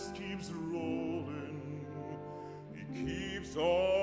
just keeps rolling. He keeps on.